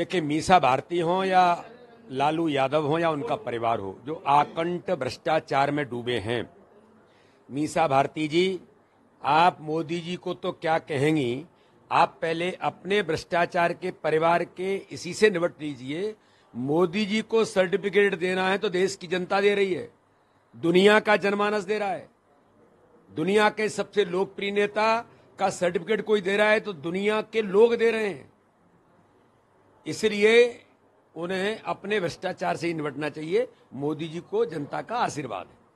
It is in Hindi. देखिए, मीसा भारती हो या लालू यादव हो या उनका परिवार हो, जो आकंठ भ्रष्टाचार में डूबे हैं, मीसा भारती जी आप मोदी जी को तो क्या कहेंगी, आप पहले अपने भ्रष्टाचार के परिवार के इसी से निपट लीजिए। मोदी जी को सर्टिफिकेट देना है तो देश की जनता दे रही है, दुनिया का जनमानस दे रहा है। दुनिया के सबसे लोकप्रिय नेता का सर्टिफिकेट कोई दे रहा है तो दुनिया के लोग दे रहे हैं। इसलिए उन्हें अपने भ्रष्टाचार से ही निपटना चाहिए। मोदी जी को जनता का आशीर्वाद है।